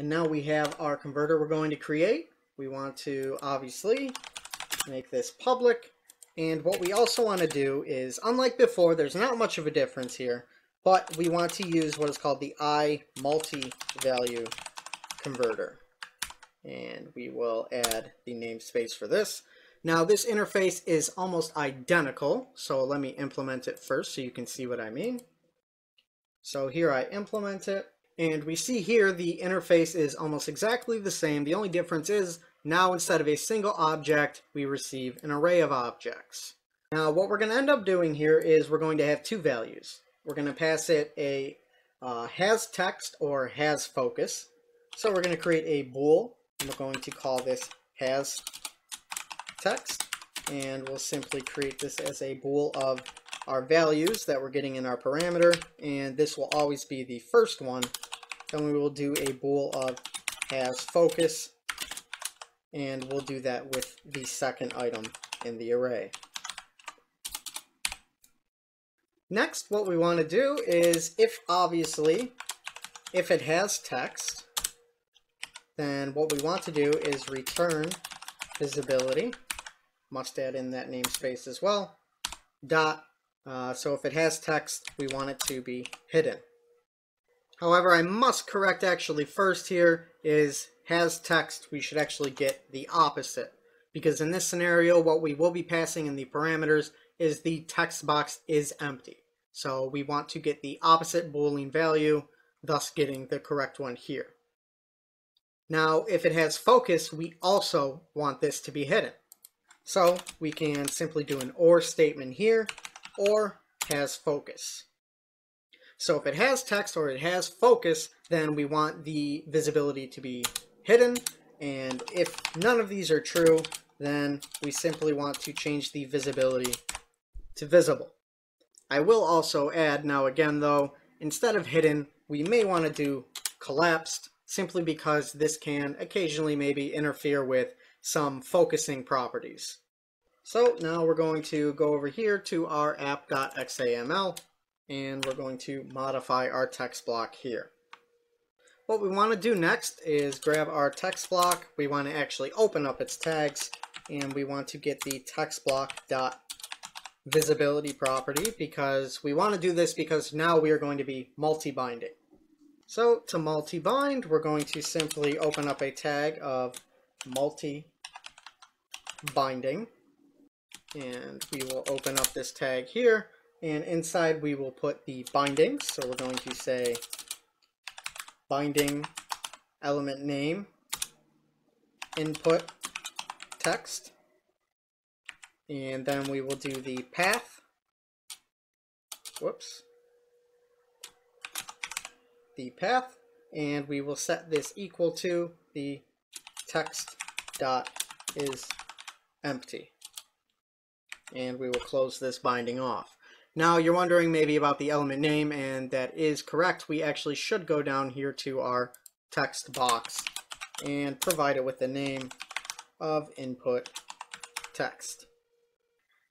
And now we have our converter we're going to create. We want to obviously make this public. And what we also want to do is, unlike before, there's not much of a difference here, but we want to use what is called the IMultiValueConverter. And we will add the namespace for this. Now this interface is almost identical, so let me implement it first so you can see what I mean. So here I implement it, and we see here the interface is almost exactly the same. The only difference is now instead of a single object, we receive an array of objects. Now what we're going to end up doing here is we're going to have two values. We're going to pass it a has text or has focus. So we're going to create a bool, and we're going to call this has text, and we'll simply create this as a bool of our values that we're getting in our parameter, and this will always be the first one. Then we will do a bool of has focus, and we'll do that with the second item in the array. Next, what we want to do is if it has text, then what we want to do is return visibility, must add in that namespace as well, dot. So if it has text, we want it to be hidden. However, I must correct actually first here is has text, we should actually get the opposite, because in this scenario, what we will be passing in the parameters is the text box is empty. So we want to get the opposite Boolean value, thus getting the correct one here. Now, if it has focus, we also want this to be hidden. So we can simply do an or statement here, or has focus. So if it has text or it has focus, then we want the visibility to be hidden. And if none of these are true, then we simply want to change the visibility to visible. I will also add now again, though, instead of hidden, we may want to do collapsed, simply because this can occasionally maybe interfere with some focusing properties. So now we're going to go over here to our app.xaml, and we're going to modify our text block here. What we want to do next is grab our text block. We want to actually open up its tags, and we want to get the text block.visibility property, because we want to do this because now we are going to be multi-binding. So to multi-bind, we're going to simply open up a tag of multi-binding, and we will open up this tag here, and inside we will put the bindings. So we're going to say binding element name input text, and then we will do the path, and we will set this equal to the text.IsEmpty, and we will close this binding off. Now you're wondering maybe about the element name, and that is correct. We actually should go down here to our text box and provide it with the name of input text.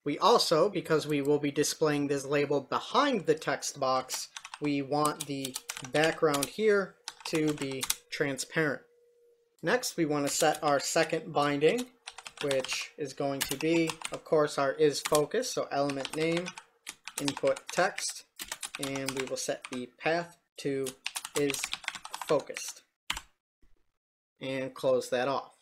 We also, because we will be displaying this label behind the text box, we want the background here to be transparent. Next, we want to set our second binding, which is going to be, of course, our is focus. So element name, input text, and we will set the path to is focused and close that off.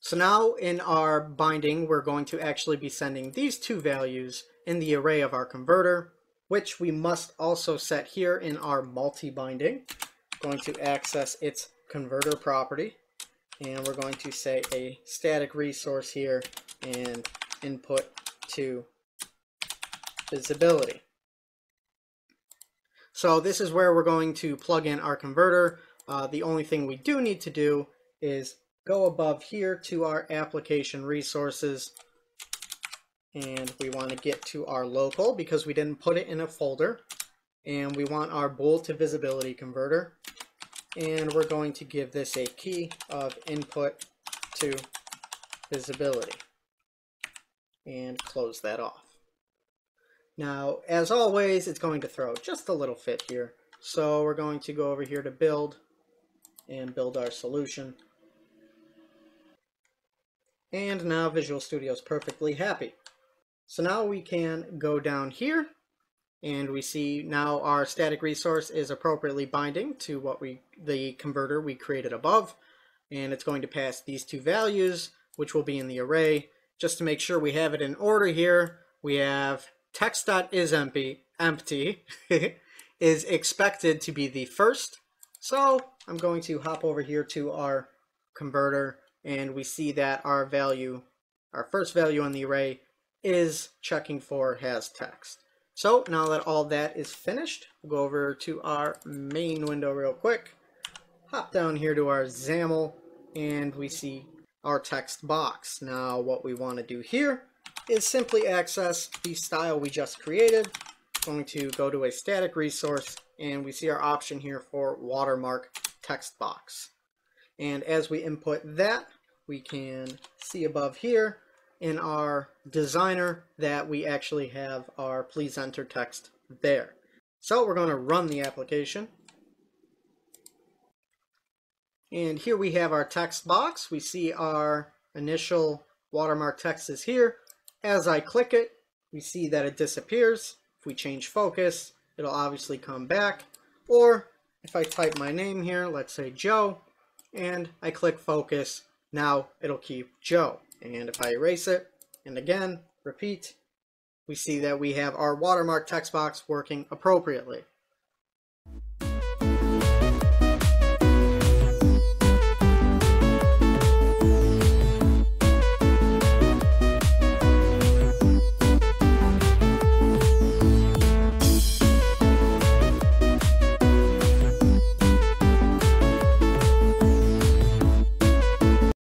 So now in our binding, we're going to actually be sending these two values in the array of our converter, which we must also set here in our multi-binding. Going to access its converter property, and we're going to say a static resource here and input to visibility. So this is where we're going to plug in our converter. The only thing we do need to do is go above here to our application resources, and we want to get to our local because we didn't put it in a folder, and we want our bool to visibility converter, and we're going to give this a key of input to visibility and close that off. Now, as always, it's going to throw just a little fit here, so we're going to go over here to build, and build our solution. And now Visual Studio is perfectly happy. So now we can go down here and we see now our static resource is appropriately binding to what the converter we created above, and it's going to pass these two values, which will be in the array. Just to make sure we have it in order here, we have text.IsEmpty is expected to be the first. So I'm going to hop over here to our converter, and we see that our value, our first value in the array, is checking for has text. So now that all that is finished, we'll go over to our main window real quick, hop down here to our XAML, and we see our text box. Now what we want to do here is simply access the style we just created. Going to go to a static resource, and we see our option here for watermark text box. And as we input that, we can see above here in our designer that we actually have our please enter text there. So we're going to run the application. And here we have our text box. We see our initial watermark text is here. As I click it, we see that it disappears. If we change focus, it'll obviously come back. Or if I type my name here, let's say Joe, and I click focus, now it'll keep Joe. And if I erase it, and again, repeat, we see that we have our watermark text box working appropriately.